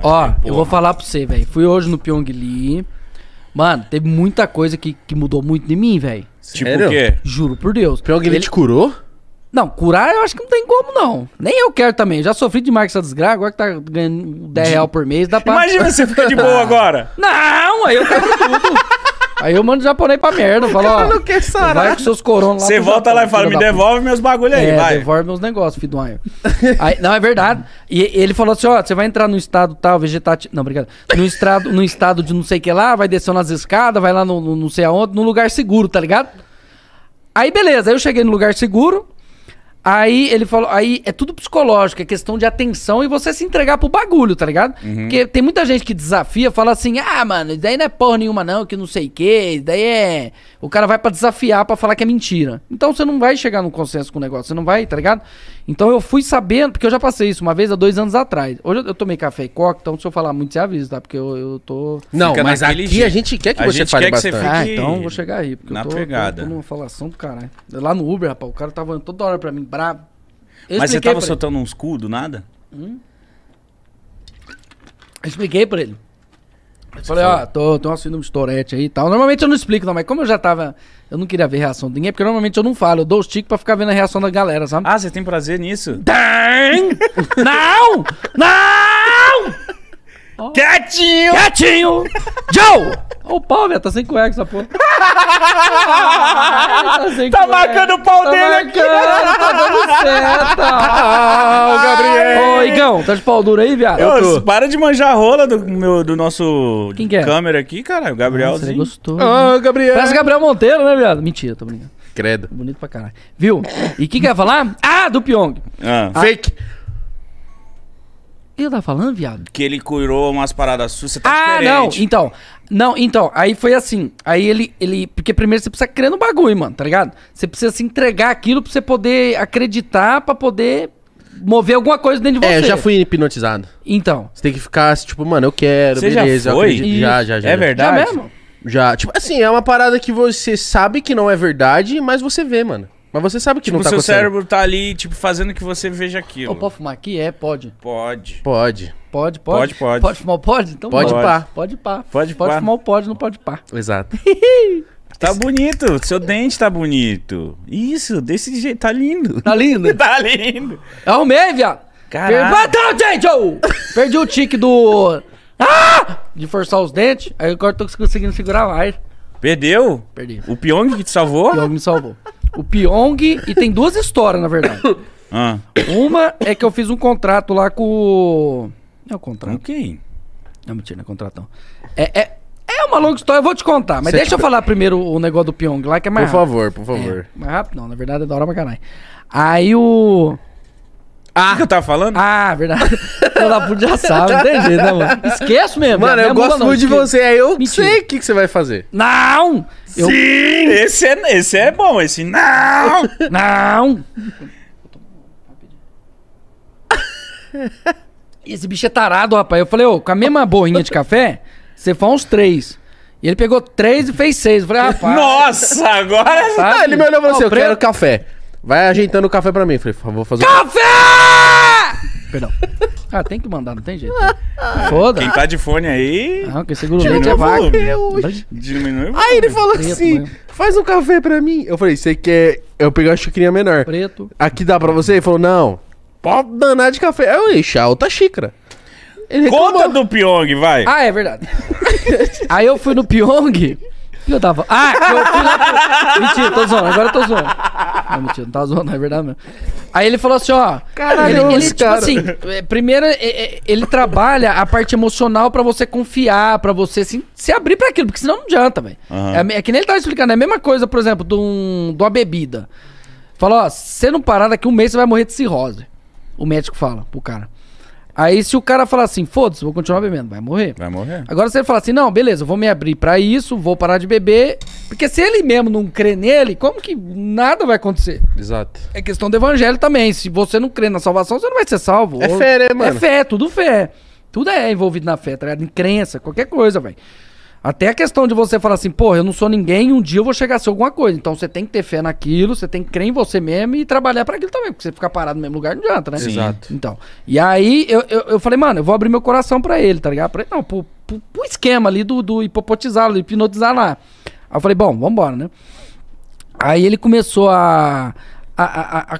Ó, porra. Eu vou falar pra você, velho. Fui hoje no Pyong Lee. Mano, teve muita coisa que mudou muito em mim, velho. Tipo o quê? Juro por Deus. Pyong Lee te curou? Não, curar eu acho que não tem como, não. Nem eu quero também. Já sofri demais com essa desgraça. Agora que tá ganhando 10 real por mês, dá pra... Imagina você ficar de boa agora. Não, aí eu quebro tudo. Aí eu mando o japonês pra merda. Eu falo, ó, não quer sarar. Vai com seus coronas lá. Você volta Japão, lá e fala, me devolve meus bagulho aí, vai. Devolve meus negócios, filho do anjo. Aí, não, é verdade. E ele falou assim, ó, você vai entrar no estado tal, vegetativo... Não, obrigado. No estado de não sei o que lá, vai descendo nas escadas, vai lá no não sei aonde, num lugar seguro, tá ligado? Aí, beleza. Aí eu cheguei no lugar seguro... Aí ele falou, aí é tudo psicológico, é questão de atenção e você se entregar pro bagulho, tá ligado? Uhum. Porque tem muita gente que desafia, fala assim, ah, mano, isso daí não é porra nenhuma não, que não sei o que, isso daí é... O cara vai pra desafiar, pra falar que é mentira. Então você não vai chegar num consenso com o negócio, você não vai, tá ligado? Então eu fui sabendo, porque eu já passei isso uma vez há 2 anos atrás. Hoje eu tomei café e coca, então se eu falar muito, você avisa, tá? Porque eu tô... Não, fica mas aqui jeito. A gente quer que a você fale bastante. Você fique... Ah, então vou chegar aí, porque na eu tô numa falação do caralho. Lá no Uber, rapaz, o cara tava toda hora pra mim. Brabo. Mas você tava soltando uns cu do nada? Eu expliquei pra ele. Eu falei, ó, tô assinando um storete aí e tal. Normalmente eu não explico, não, mas como eu já tava... Eu não queria ver a reação de ninguém, porque normalmente eu não falo. Eu dou os tiques pra ficar vendo a reação da galera, sabe? Ah, você tem prazer nisso? Tem! Não! Não! Oh. Quietinho! Quietinho! Joe! Ó o pau, velho, tá sem cueca essa porra. Tá marcando o pau dele aqui! Tá dando certo! Ó, o Gabriel! Ô, Igão, tá de pau duro aí, viado? Ô, para de manjar a rola do nosso câmera aqui, cara. O Gabrielzinho. Você gostou. Ô, Gabriel! Parece Gabriel Monteiro, né, viado? Mentira, tô brincando. Credo. Bonito pra caralho. Viu? E o que ia falar? Ah, do Pyong! Ah. Fake! Eu tava falando, viado? Que ele curou umas paradas suas, você tá diferente. Ah, não, então. Não, então, aí foi assim. Aí ele... Porque primeiro você precisa crer no bagulho, mano, tá ligado? Você precisa se entregar aquilo pra você poder acreditar, pra poder mover alguma coisa dentro de você. É, eu já fui hipnotizado. Então. Você tem que ficar assim, tipo, mano, eu quero, você beleza. Já foi? Já. É verdade? Já mesmo? Já, tipo, assim, é uma parada que você sabe que não é verdade, mas você vê, mano. Mas você sabe que tipo, não tá acontecendo. O seu cérebro tá ali, tipo, fazendo que você veja aquilo. Oh, pode fumar aqui? É, pode. Pode. Pode. Pode, pode. Pode, pode fumar o pode? Então pode. Pá. Pode pá. Pode pá. Pode fumar o pode, não pode pá. Exato. Tá bonito. Seu dente tá bonito. Isso, desse jeito. Tá lindo. Tá lindo? Tá lindo. Arrumei, viado. Caralho. Bateu, gente! Oh! Perdi o tique do... Ah! De forçar os dentes. Aí agora eu tô conseguindo segurar mais. Perdeu? Perdi. O Pyong que te salvou? O Pyong me salvou. O Pyong, e tem 2 histórias, na verdade. Ah. Uma é que eu fiz um contrato lá com... É o contrato. Ok. Não, mentira, não é contratão. É uma longa história, eu vou te contar. Mas deixa eu falar primeiro o negócio do Pyong lá, que é mais rápido. Por favor. É, mais rápido não, na verdade é da hora pra caralho. Aí o... Ah, o que eu tava falando? Ah, verdade. Toda puta já sabe, não tem jeito, né, mano? Esqueço mesmo. Mano, eu gosto muito de você, aí eu sei o que você vai fazer. Não! Sim! Esse é bom, esse não! Não! Esse bicho é tarado, rapaz. Eu falei, ô, com a mesma borrinha de café, você faz uns 3. E ele pegou 3 e fez 6. Eu falei, rapaz... Nossa, agora... Ah, ele me olhou e falou assim, eu quero café. Vai ajeitando o café pra mim. Falei, vou fazer... Café! Perdão. Ah, tem que mandar, não tem jeito. Foda. Quem tá de fone aí... Ah, que segura o leite é vaca. Diminui. Aí ele falou assim, faz um café pra mim. Eu falei, você quer... Eu peguei uma xicrinha menor. Preto. Aqui dá pra você? Ele falou, não. Pode danar de café. Aí eu enchi a outra xícara. Conta do Pyong, vai. Ah, é verdade. Aí eu fui no Pyong... Eu tava... Ah, eu fui lá pro... Mentira, tô zoando, agora eu tô zoando. Não, mentira, não tá zoando, é verdade mesmo. Aí ele falou assim, ó... Caralho, ele tipo assim... Primeiro, ele trabalha a parte emocional pra você confiar, pra você assim, se abrir pra aquilo, porque senão não adianta, velho. Uhum. É que nem ele tava explicando, é a mesma coisa, por exemplo, de uma bebida. Fala, ó, se você não parar, daqui um mês você vai morrer de cirrose. O médico fala pro cara. Aí se o cara falar assim, foda-se, vou continuar bebendo, vai morrer. Vai morrer. Agora se ele falar assim, não, beleza, eu vou me abrir pra isso, vou parar de beber. Porque se ele mesmo não crê nele, como que nada vai acontecer? Exato. É questão do evangelho também. Se você não crê na salvação, você não vai ser salvo. É fé, né, mano? É fé, tudo é envolvido na fé, tá ligado? Em crença, qualquer coisa, velho. Até a questão de você falar assim, pô, eu não sou ninguém, um dia eu vou chegar a ser alguma coisa. Então você tem que ter fé naquilo, você tem que crer em você mesmo e trabalhar para aquilo também, porque você ficar parado no mesmo lugar não adianta, né? Sim. Exato. Então, e aí eu falei, mano, eu vou abrir meu coração para ele, tá ligado? Pra ele, não, pro esquema ali do hipopotizar, do hipnotizar lá. Aí eu falei, bom, vambora, né? Aí ele começou a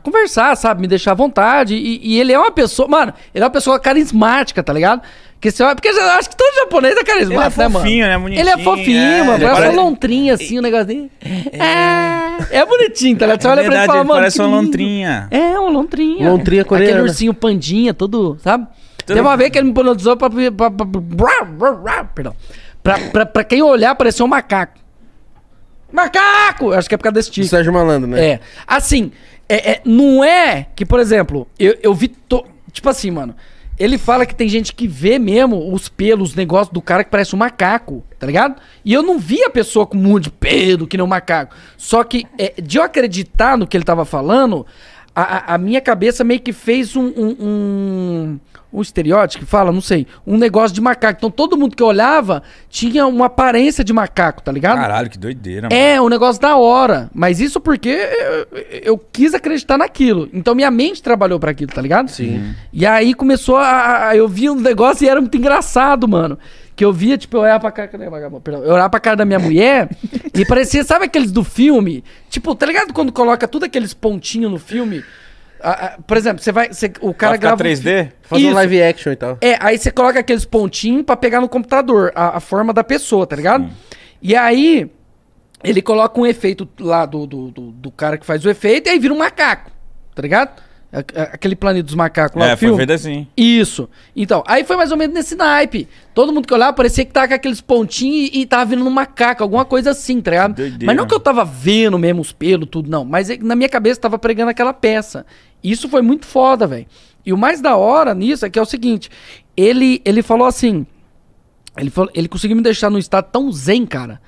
conversar, sabe? Me deixar à vontade. E ele é uma pessoa... Mano, ele é uma pessoa carismática, tá ligado? Porque eu acho que todo japonês é carismático, né, mano? Ele é fofinho, né? Bonitinho. Ele é fofinho, mano. Parece uma lontrinha, assim, um negocinho. É bonitinho, tá ligado? Você olha pra ele e fala, mano, parece uma lontrinha. É, uma lontrinha. Lontrinha coreana. Aquele ursinho pandinha, todo, sabe? Teve uma vez que ele me hipnotizou pra... Perdão. Pra quem olhar, parecia um macaco. Macaco! Acho que é por causa desse tipo. Sérgio Malandro, né? É. Assim, não é que, por exemplo, eu vi... Tipo assim, mano. Ele fala que tem gente que vê mesmo os pelos, os negócios do cara que parece um macaco, tá ligado? E eu não vi a pessoa com um monte de pelo que nem um macaco. Só que de eu acreditar no que ele tava falando, a minha cabeça meio que fez um estereótipo que fala, não sei, um negócio de macaco. Então todo mundo que olhava tinha uma aparência de macaco, tá ligado? Caralho, que doideira, mano. É, um negócio da hora. Mas isso porque eu quis acreditar naquilo. Então minha mente trabalhou pra aquilo, tá ligado? Sim. E aí começou a... Eu vi um negócio e era muito engraçado, mano. Que eu via, tipo, eu olhava pra cara... Perdão, eu olhava pra cara da minha mulher e parecia, sabe aqueles do filme? Tipo, tá ligado quando coloca tudo aqueles pontinhos no filme? Por exemplo, você vai... o cara grava 3D? Faz um live action e tal. É, aí você coloca aqueles pontinhos pra pegar no computador a forma da pessoa, tá ligado? Sim. E aí ele coloca um efeito lá do cara que faz o efeito e aí vira um macaco, tá ligado? Aquele planeta dos macacos lá no filme. É, foi feito assim. Isso. Então, aí foi mais ou menos nesse naipe. Todo mundo que olhava parecia que tava com aqueles pontinhos e tava vindo um macaco, alguma coisa assim, tá ligado? Mas não que eu tava vendo mesmo os pelos, tudo, não. Mas na minha cabeça tava pregando aquela peça. Isso foi muito foda, velho. E o mais da hora nisso é que é o seguinte. Ele falou assim... Ele conseguiu me deixar num estado tão zen, cara,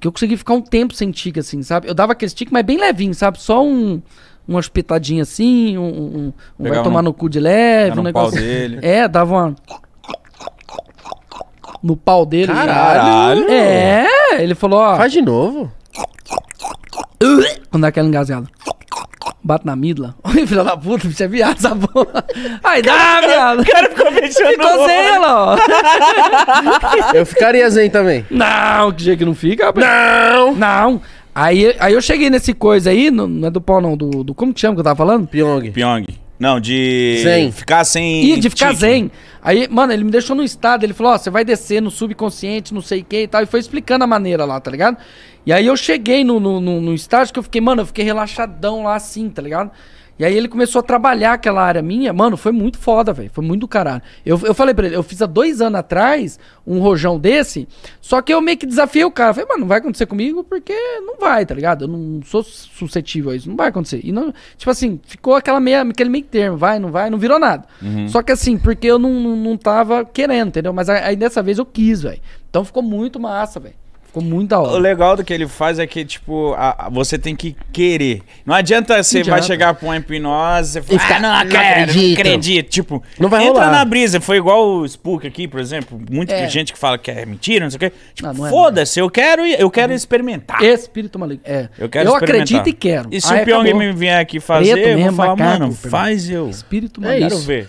que eu consegui ficar um tempo sem tique, assim, sabe? Eu dava aquele tique, mas bem levinho, sabe? Só um... Umas pitadinhas assim, vai tomar no cu de leve, um negócio. Pau dele. É, dava uma. No pau dele. Caralho! Já. É, ele falou, ó. Faz de novo. Quando dá aquela engasgada. Bate na midla. Oi, filha da puta, bicho, é viado essa porra. Aí dá, viado. O cara ficou mexendo. Ficou zen, ó. Eu ficaria zen também. Não, que jeito que não fica, rapaz. Não! Não! Aí eu cheguei nesse coisa aí, não é do pau não, do como que chama que eu tava falando? Pyong. Não, de zen. Ficar sem... Ih, de ficar zen. Aí, mano, ele me deixou num estado, ele falou, ó, você vai descer no subconsciente, não sei o que e tal, e foi explicando a maneira lá, tá ligado? E aí eu cheguei no estágio que eu fiquei, mano, eu fiquei relaxadão lá assim, tá ligado? E aí ele começou a trabalhar aquela área minha. Mano, foi muito foda, velho. Foi muito do caralho. Eu falei pra ele, eu fiz há 2 anos atrás um rojão desse, só que eu meio que desafiei o cara. Eu falei, mano, não vai acontecer comigo porque não vai, tá ligado? Eu não sou suscetível a isso, não vai acontecer. E não, tipo assim, ficou aquele meio termo, vai, não virou nada. Uhum. Só que assim, porque eu não tava querendo, entendeu? Mas aí dessa vez eu quis, velho. Então ficou muito massa, velho. Ficou muito da hora. O legal do que ele faz é que, tipo, você tem que querer. Não adianta você vai chegar pra uma hipnose e falar, não acredito. Tipo, não vai rolar. Entra na brisa. Foi igual o Spook aqui, por exemplo. Muita gente que fala que é mentira, não sei o quê. Tipo, foda-se, eu quero experimentar. Espírito maligno. É. Eu acredito e quero. E se o Pyong me vier aqui fazer, eu vou falar, mano, faz eu. Espírito maligno. Quero ver.